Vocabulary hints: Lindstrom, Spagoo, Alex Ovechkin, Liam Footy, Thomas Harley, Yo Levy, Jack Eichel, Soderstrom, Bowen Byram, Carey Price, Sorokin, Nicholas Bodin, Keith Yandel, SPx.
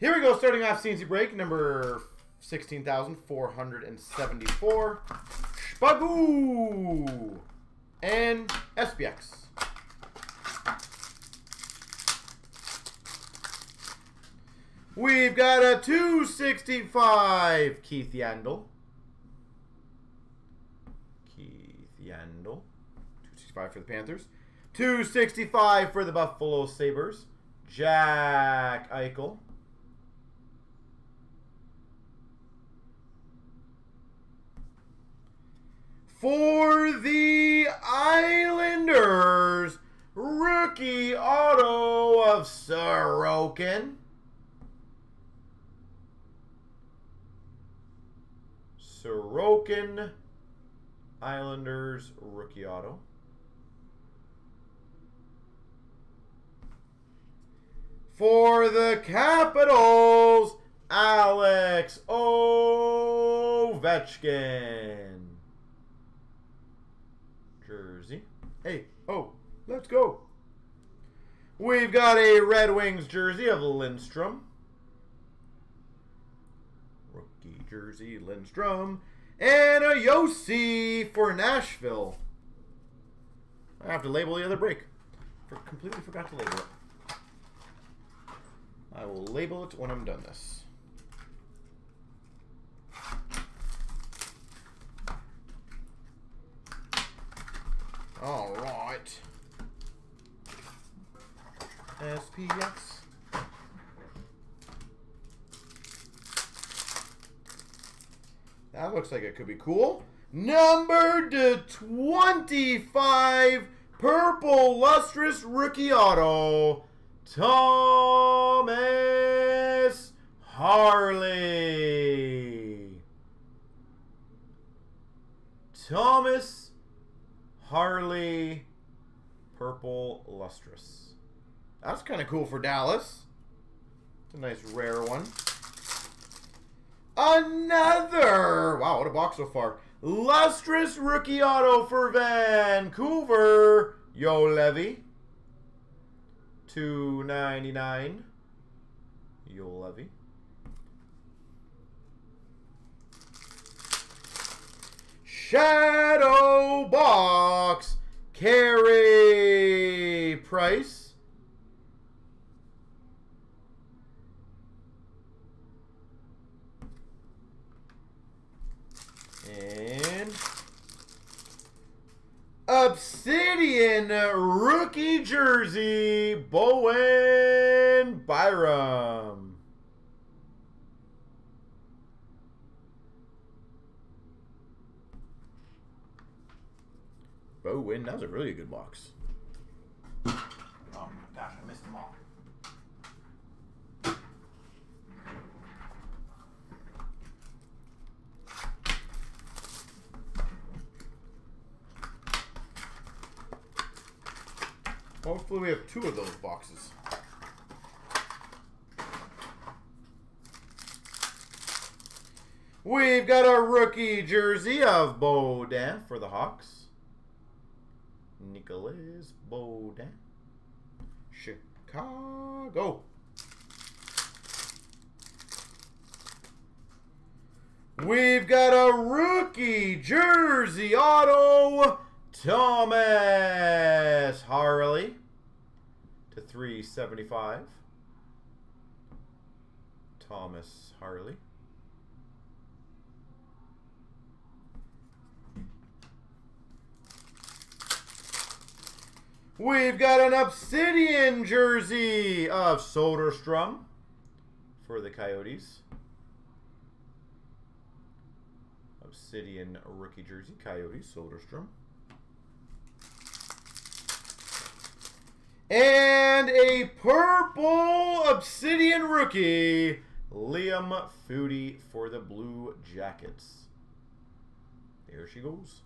Here we go, starting off CNC break number 16,474. Spagoo and SPx. We've got a 265 Keith Yandel. Keith Yandel. 265 for the Panthers. 265 for the Buffalo Sabres. Jack Eichel. For the Islanders, rookie auto of Sorokin. Sorokin, Islanders, rookie auto. For the Capitals, Alex Ovechkin. Jersey. Hey, oh, let's go. We've got a Red Wings jersey of Lindstrom. Rookie jersey, Lindstrom. And a Yossi for Nashville. I have to label the other break. Completely forgot to label it. I will label it when I'm done this. All right. SPx. That looks like it could be cool. Number to 25, purple lustrous rookie auto, Thomas Harley. Thomas Harley, purple lustrous. That's kind of cool for Dallas. It's a nice rare one. Another, wow, what a box so far. Lustrous rookie auto for Vancouver, Yo Levy. 299, Yo Levy. Shadow box, Carey Price. And Obsidian rookie jersey, Bowen Byram. Bowen, that was a really good box. Oh my gosh, I missed them all. Hopefully we have two of those boxes. We've got a rookie jersey of Bodin for the Hawks. Nicholas Bodin. Chicago. We've got a rookie jersey auto, Thomas Harley to 375. Thomas Harley. We've got an Obsidian jersey of Soderstrom for the Coyotes. Obsidian rookie jersey, Coyotes, Soderstrom. And a purple Obsidian rookie, Liam Footy for the Blue Jackets. There she goes.